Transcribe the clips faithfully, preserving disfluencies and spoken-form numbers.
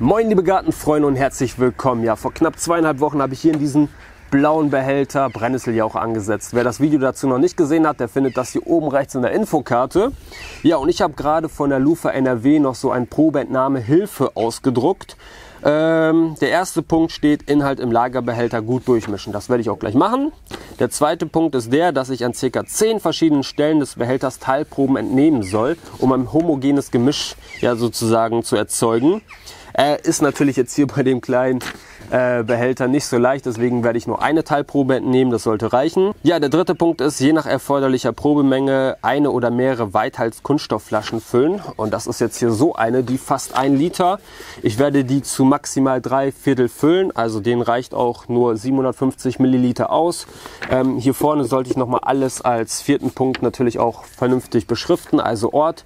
Moin liebe Gartenfreunde und herzlich willkommen. Ja, vor knapp zweieinhalb Wochen habe ich hier in diesen blauen Behälter Brennnesseljauche angesetzt. Wer das Video dazu noch nicht gesehen hat, der findet das hier oben rechts in der Infokarte. Ja, und ich habe gerade von der Lufa N R W noch so ein Probeentnahme Hilfe ausgedruckt. Ähm, der erste Punkt steht: Inhalt im Lagerbehälter gut durchmischen. Das werde ich auch gleich machen. Der zweite Punkt ist der, dass ich an ca. zehn verschiedenen Stellen des Behälters Teilproben entnehmen soll, um ein homogenes Gemisch ja sozusagen zu erzeugen. Äh, ist natürlich jetzt hier bei dem kleinen äh, Behälter nicht so leicht, deswegen werde ich nur eine Teilprobe entnehmen, das sollte reichen. Ja, der dritte Punkt ist, je nach erforderlicher Probemenge eine oder mehrere Weithals-Kunststoffflaschen füllen. Und das ist jetzt hier so eine, die fast ein Liter. Ich werde die zu maximal drei Viertel füllen, also denen reicht auch nur siebenhundertfünfzig Milliliter aus. Ähm, hier vorne sollte ich nochmal alles als vierten Punkt natürlich auch vernünftig beschriften, also Ort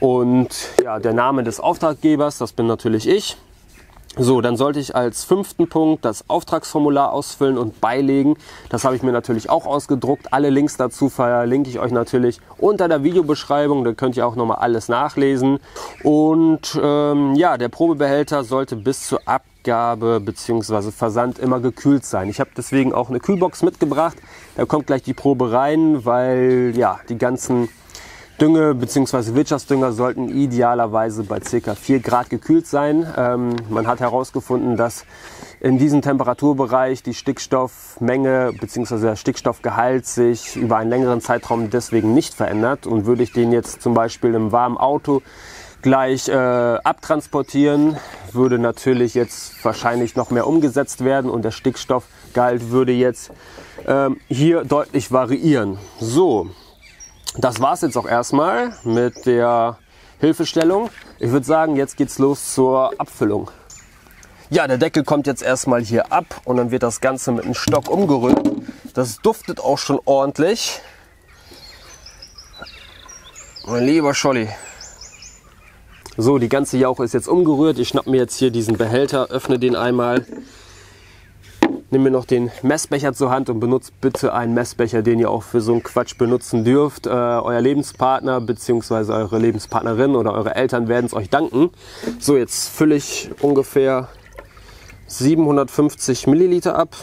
und ja, der Name des Auftraggebers, das bin natürlich ich. So, dann sollte ich als fünften Punkt das Auftragsformular ausfüllen und beilegen. Das habe ich mir natürlich auch ausgedruckt. Alle Links dazu verlinke ich euch natürlich unter der Videobeschreibung. Da könnt ihr auch nochmal alles nachlesen. Und ähm, ja, der Probebehälter sollte bis zur Abgabe bzw. Versand immer gekühlt sein. Ich habe deswegen auch eine Kühlbox mitgebracht. Da kommt gleich die Probe rein, weil ja, die ganzen Dünge bzw. Wirtschaftsdünger sollten idealerweise bei ca. vier Grad gekühlt sein. Ähm, man hat herausgefunden, dass in diesem Temperaturbereich die Stickstoffmenge bzw. der Stickstoffgehalt sich über einen längeren Zeitraum deswegen nicht verändert. Und würde ich den jetzt zum Beispiel im warmen Auto gleich äh, abtransportieren, würde natürlich jetzt wahrscheinlich noch mehr umgesetzt werden und der Stickstoffgehalt würde jetzt ähm, hier deutlich variieren. So. Das war es jetzt auch erstmal mit der Hilfestellung. Ich würde sagen, jetzt geht's los zur Abfüllung. Ja, der Deckel kommt jetzt erstmal hier ab und dann wird das Ganze mit einem Stock umgerührt. Das duftet auch schon ordentlich. Mein lieber Scholli. So, die ganze Jauche ist jetzt umgerührt. Ich schnapp mir jetzt hier diesen Behälter, öffne den einmal. Nimm mir noch den Messbecher zur Hand und benutzt bitte einen Messbecher, den ihr auch für so einen Quatsch benutzen dürft. Äh, euer Lebenspartner bzw. eure Lebenspartnerin oder eure Eltern werden es euch danken. So, jetzt fülle ich ungefähr siebenhundertfünfzig Milliliter ab.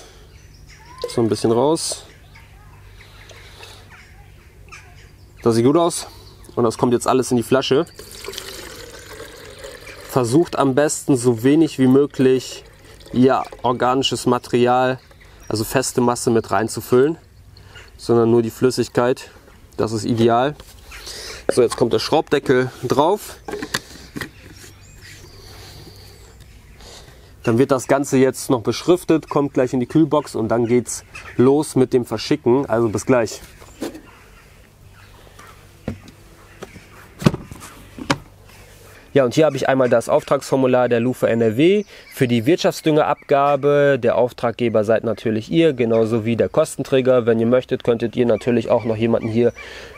So ein bisschen raus. Das sieht gut aus. Und das kommt jetzt alles in die Flasche. Versucht am besten so wenig wie möglich ja organisches Material, also feste Masse mit reinzufüllen, sondern nur die Flüssigkeit. Das ist ideal. So, jetzt kommt der Schraubdeckel drauf. Dann wird das Ganze jetzt noch beschriftet, kommt gleich in die Kühlbox und dann geht's los mit dem Verschicken. Also bis gleich. Ja, und hier habe ich einmal das Auftragsformular der Lufa N R W für die Wirtschaftsdüngerabgabe. Der Auftraggeber seid natürlich ihr, genauso wie der Kostenträger. Wenn ihr möchtet, könntet ihr natürlich auch noch jemanden hier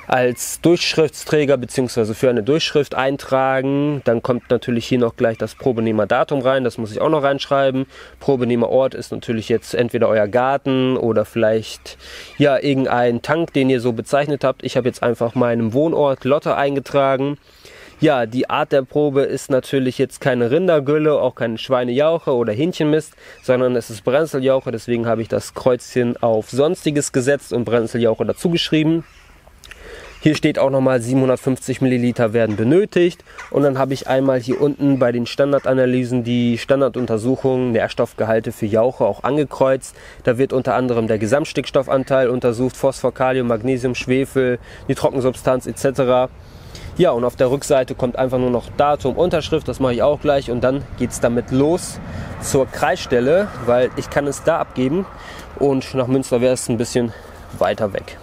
als Durchschriftsträger bzw. für eine Durchschrift eintragen. Dann kommt natürlich hier noch gleich das Probenehmerdatum rein, das muss ich auch noch reinschreiben. Probenehmerort ist natürlich jetzt entweder euer Garten oder vielleicht ja irgendein Tank, den ihr so bezeichnet habt. Ich habe jetzt einfach meinen Wohnort Lotte eingetragen. Ja, die Art der Probe ist natürlich jetzt keine Rindergülle, auch keine Schweinejauche oder Hähnchenmist, sondern es ist Brennnesseljauche, deswegen habe ich das Kreuzchen auf Sonstiges gesetzt und Brennnesseljauche dazu geschrieben. Hier steht auch nochmal siebenhundertfünfzig Milliliter werden benötigt und dann habe ich einmal hier unten bei den Standardanalysen die Standarduntersuchungen Nährstoffgehalte für Jauche auch angekreuzt. Da wird unter anderem der Gesamtstickstoffanteil untersucht, Phosphor, Kalium, Magnesium, Schwefel, die Trockensubstanz et cetera. Ja, und auf der Rückseite kommt einfach nur noch Datum, Unterschrift, das mache ich auch gleich. Und dann geht es damit los zur Kreisstelle, weil ich kann es da abgeben. Und nach Münster wäre es ein bisschen weiter weg.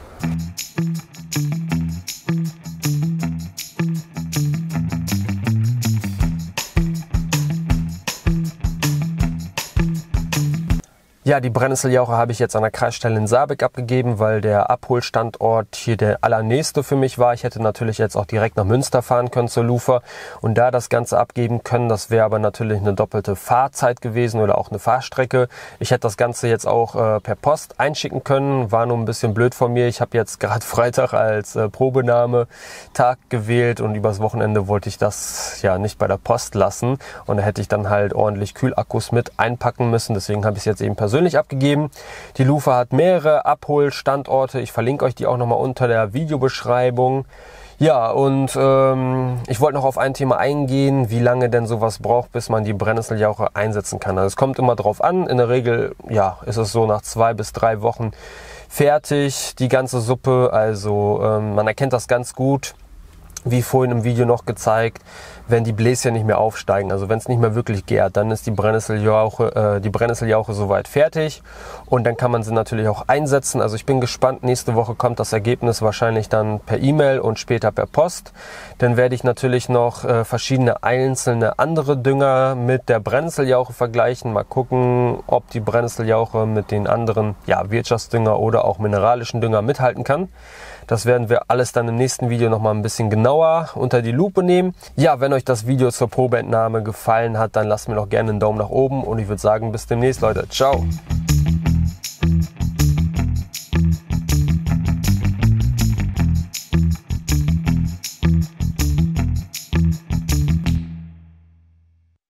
Ja, die Brennnesseljauche habe ich jetzt an der Kreisstelle in Sabeck abgegeben, weil der Abholstandort hier der allernächste für mich war. Ich hätte natürlich jetzt auch direkt nach Münster fahren können zur Lufa und da das Ganze abgeben können. Das wäre aber natürlich eine doppelte Fahrzeit gewesen oder auch eine Fahrstrecke. Ich hätte das Ganze jetzt auch äh, per Post einschicken können. War nur ein bisschen blöd von mir. Ich habe jetzt gerade Freitag als äh, Probenahmetag gewählt und übers Wochenende wollte ich das ja nicht bei der Post lassen. Und da hätte ich dann halt ordentlich Kühlakkus mit einpacken müssen. Deswegen habe ich es jetzt eben per persönlich abgegeben. Die Lufa hat mehrere Abholstandorte. Ich verlinke euch die auch nochmal unter der Videobeschreibung. Ja, und ähm, ich wollte noch auf ein Thema eingehen, wie lange denn sowas braucht, bis man die Brennnesseljauche einsetzen kann. Also es kommt immer drauf an. In der Regel ja, ist es so nach zwei bis drei Wochen fertig, die ganze Suppe. Also ähm, man erkennt das ganz gut, wie vorhin im Video noch gezeigt, wenn die Bläschen nicht mehr aufsteigen, also wenn es nicht mehr wirklich gärt, dann ist die Brennnesseljauche, äh, die Brennnesseljauche soweit fertig und dann kann man sie natürlich auch einsetzen. Also ich bin gespannt, nächste Woche kommt das Ergebnis wahrscheinlich dann per E-Mail und später per Post. Dann werde ich natürlich noch äh, verschiedene einzelne andere Dünger mit der Brennnesseljauche vergleichen, mal gucken, ob die Brennnesseljauche mit den anderen ja, Wirtschaftsdünger oder auch mineralischen Dünger mithalten kann. Das werden wir alles dann im nächsten Video nochmal ein bisschen genauer unter die Lupe nehmen. Ja, wenn euch das Video zur Probeentnahme gefallen hat, dann lasst mir doch gerne einen Daumen nach oben und ich würde sagen, bis demnächst, Leute. Ciao!